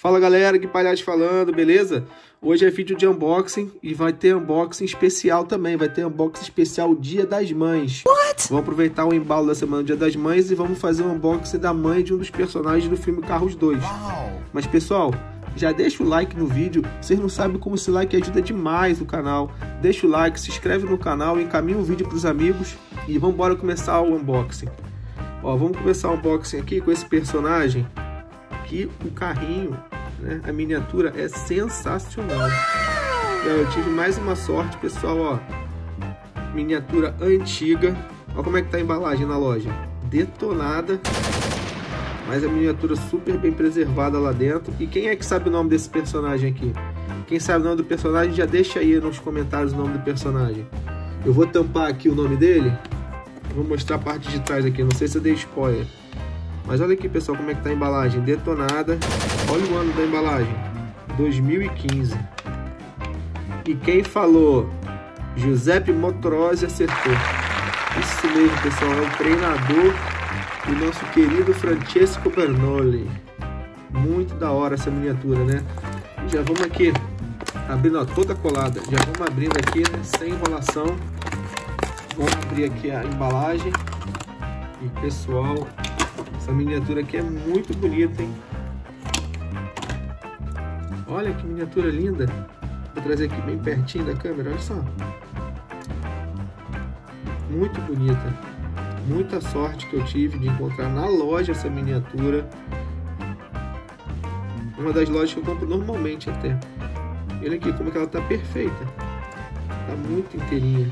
Fala galera, que palhaço falando, beleza? Hoje é vídeo de unboxing e vai ter unboxing especial também, vai ter unboxing especial Dia das Mães. What? Vamos aproveitar o embalo da semana Dia das Mães e vamos fazer um unboxing da mãe de um dos personagens do filme Carros 2. Wow. Mas pessoal, já deixa o like no vídeo, vocês não sabem como esse like ajuda demais o canal. Deixa o like, se inscreve no canal, encaminha o vídeo para os amigos e vamos embora começar o unboxing. Ó, vamos começar o unboxing aqui com esse personagem, que o carrinho, né, a miniatura é sensacional. Eu tive mais uma sorte, pessoal, ó, miniatura antiga. Olha como é que tá a embalagem na loja, detonada. Mas a miniatura super bem preservada lá dentro. E quem é que sabe o nome desse personagem aqui? Quem sabe o nome do personagem, já deixa aí nos comentários o nome do personagem. Eu vou tampar aqui o nome dele. Vou mostrar a parte de trás aqui. Não sei se eu dei spoiler. Mas olha aqui, pessoal, como é que tá a embalagem. Detonada. Olha o ano da embalagem. 2015. E quem falou Giuseppe Motorose acertou. Isso mesmo, pessoal. É o treinador do nosso querido Francesco Bernoulli. Muito da hora essa miniatura, né? Já vamos aqui abrindo, ó, toda colada. Já vamos abrindo aqui, né, sem enrolação. Vamos abrir aqui a embalagem. E pessoal, essa miniatura aqui é muito bonita, hein? Olha que miniatura linda. Vou trazer aqui bem pertinho da câmera, olha só. Muito bonita. Muita sorte que eu tive de encontrar na loja essa miniatura. Uma das lojas que eu compro normalmente até. Olha aqui como é que ela tá perfeita. Tá muito inteirinha.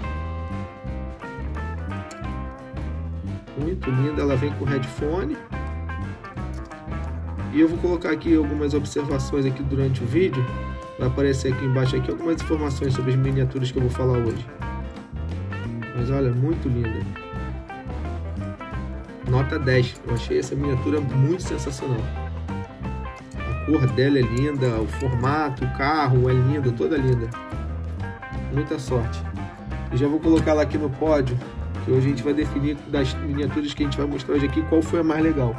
Muito linda. Ela vem com headphone. E eu vou colocar aqui algumas observações aqui durante o vídeo. Vai aparecer aqui embaixo aqui algumas informações sobre as miniaturas que eu vou falar hoje. Mas olha, muito linda. Nota 10, eu achei essa miniatura muito sensacional. A cor dela é linda, o formato, o carro é lindo, toda linda. Muita sorte. Eu já vou colocar ela aqui no pódio, que hoje a gente vai definir das miniaturas que a gente vai mostrar hoje aqui qual foi a mais legal.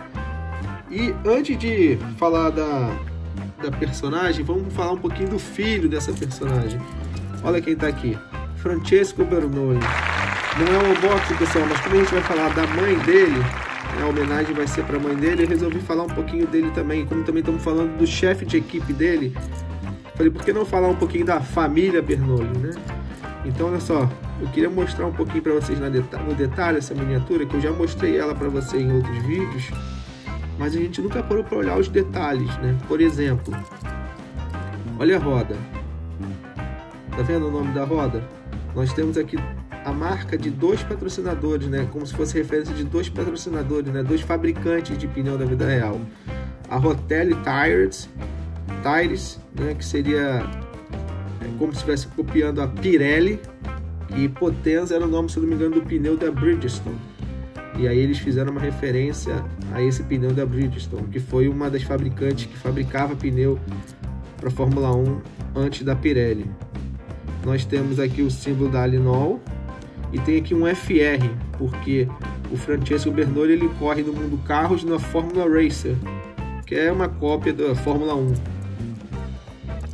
E antes de falar da personagem, vamos falar um pouquinho do filho dessa personagem. Olha quem tá aqui, Francesco Bernoulli. Não é um unboxing, pessoal, mas como a gente vai falar da mãe dele, a homenagem vai ser para a mãe dele, eu resolvi falar um pouquinho dele também. Como também estamos falando do chefe de equipe dele, falei, por que não falar um pouquinho da família Bernoulli, né? Então, olha só, eu queria mostrar um pouquinho para vocês no detalhe essa miniatura, que eu já mostrei ela para vocês em outros vídeos, mas a gente nunca parou para olhar os detalhes, né? Por exemplo, olha a roda. Tá vendo o nome da roda? Nós temos aqui a marca de dois patrocinadores, né? Como se fosse referência de dois patrocinadores, né? Dois fabricantes de pneu da vida real. A Rotelli Tires, né? Que seria como se estivesse copiando a Pirelli. E Potenza era o nome, se não me engano, do pneu da Bridgestone. E aí eles fizeram uma referência a esse pneu da Bridgestone, que foi uma das fabricantes que fabricava pneu para Fórmula 1 antes da Pirelli. Nós temos aqui o símbolo da Alinol. E tem aqui um FR, porque o Francesco Bernoulli, ele corre no mundo carros na Fórmula Racer, que é uma cópia da Fórmula 1.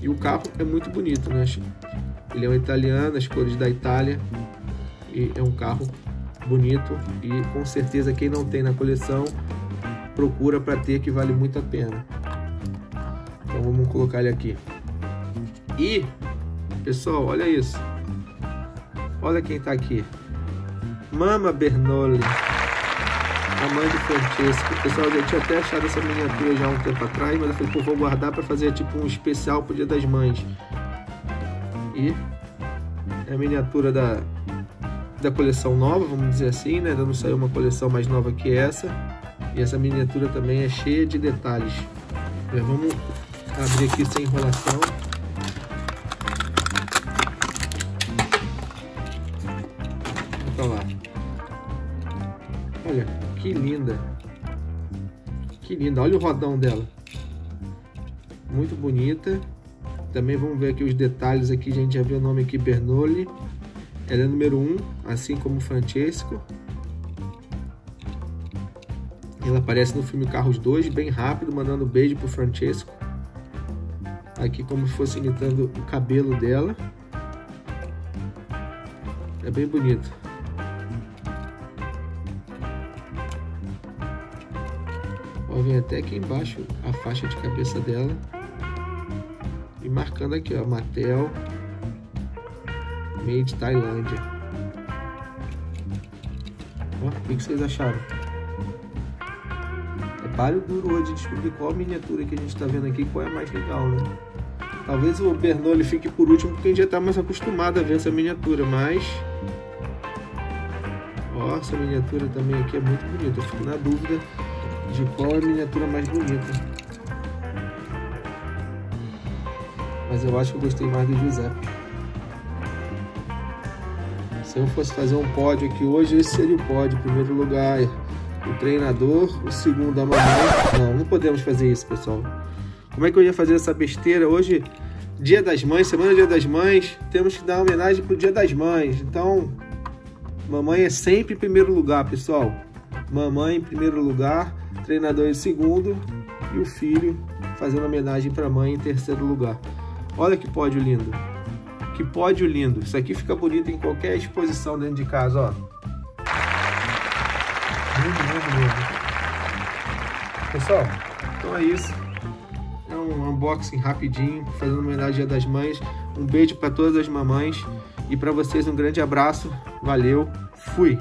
E o carro é muito bonito, né? Ele é um italiano, as cores da Itália, e é um carro bonito. E com certeza quem não tem na coleção, procura para ter, que vale muito a pena. Então vamos colocar ele aqui. E, pessoal, olha isso. Olha quem tá aqui. Mama Bernoulli. A mãe do Francesco. Pessoal, eu tinha até achado essa miniatura já há um tempo atrás, mas eu falei, pô, vou guardar para fazer tipo um especial pro Dia das Mães. E é a miniatura da coleção nova, vamos dizer assim, né? Ainda não saiu uma coleção mais nova que essa. E essa miniatura também é cheia de detalhes. Já vamos abrir aqui sem enrolação. Lá. Olha, que linda. Que linda, olha o rodão dela. Muito bonita. Também vamos ver aqui os detalhes aqui, a gente já viu o nome aqui, Bernoulli. Ela é número 1, assim como o Francesco. Ela aparece no filme Carros 2, bem rápido, mandando um beijo pro Francesco. aqui como se fosse imitando o cabelo dela. É bem bonito. Ó, vem até aqui embaixo a faixa de cabeça dela. E marcando aqui, ó, Mattel Made Tailândia. Ó, o que vocês acharam? Trabalho duro hoje de descobrir qual a miniatura que a gente está vendo aqui, qual é a mais legal, né? Talvez o Bernoulli fique por último porque a gente já está mais acostumado a ver essa miniatura, mas... ó, essa miniatura também aqui é muito bonita. Eu fico na dúvida de qual é a miniatura mais bonita. Mas eu acho que eu gostei mais do Giuseppe. Se eu fosse fazer um pódio aqui hoje, esse seria o pódio. Em primeiro lugar, o treinador. O segundo, a mamãe. Não, não podemos fazer isso, pessoal. Como é que eu ia fazer essa besteira? Hoje, dia das mães, semana dia das mães. Temos que dar uma homenagem pro dia das mães. Então, mamãe é sempre em primeiro lugar, pessoal. Mamãe em primeiro lugar, treinador em segundo. E o filho fazendo homenagem pra mãe em terceiro lugar. Olha que pódio lindo. Que pódio lindo. Isso aqui fica bonito em qualquer exposição dentro de casa, ó. Lindo. Pessoal, então é isso. É um unboxing rapidinho, fazendo homenagem ao Dia das Mães. Um beijo para todas as mamães. E para vocês um grande abraço. Valeu. Fui.